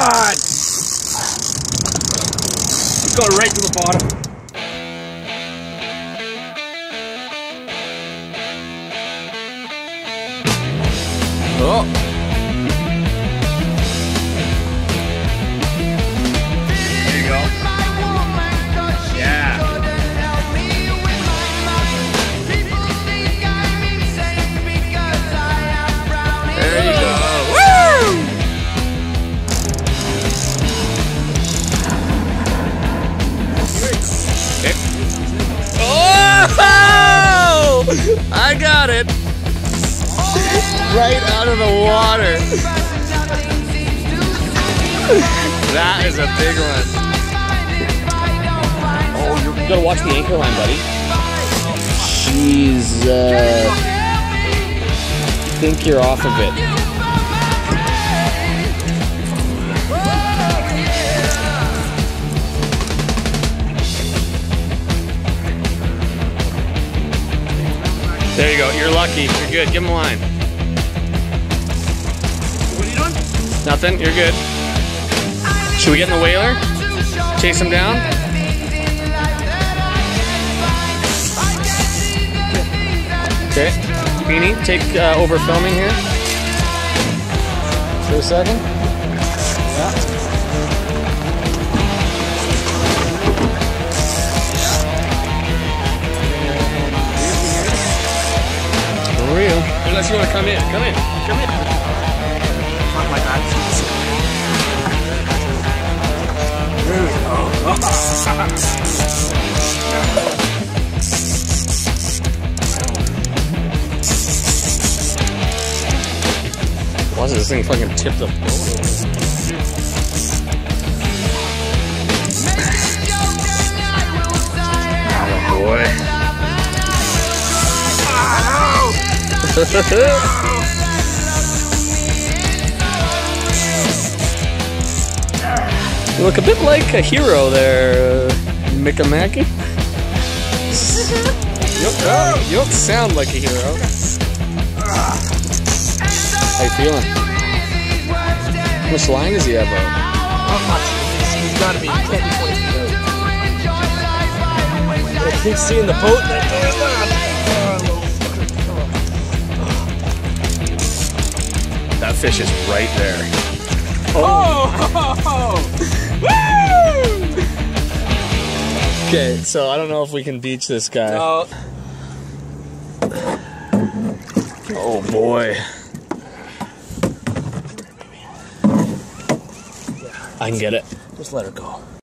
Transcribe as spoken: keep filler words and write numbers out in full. God! It got right to the bottom. Oh. There you go. Yeah. There you go. Woo! Okay. Oh! I got it. Right out of the water. That is a big one. Oh, you gotta watch the anchor line, buddy. Jeez, uh, I think you're off a bit. There you go. You're lucky. You're good. Give him a line. Nothing, you're good. Should we get in the whaler? Chase him down? Okay, Beanie, take uh, over filming here. For a second. Yeah. For real. Unless you want to come in, come in, come in. Watch this thing fucking tip the boat. Boy. Oh, no. You look a bit like a hero there, uh, Mickamackie. You'll, oh, you'll sound like a hero. How you feeling? How much line does he have out? Not much. He's gotta be, he can't be placed in the boat. I keep seeing the boat and I that fish is right there. Oh! Oh. Woo! Okay, so I don't know if we can beach this guy. No. Oh boy. I can get it. Just let her go.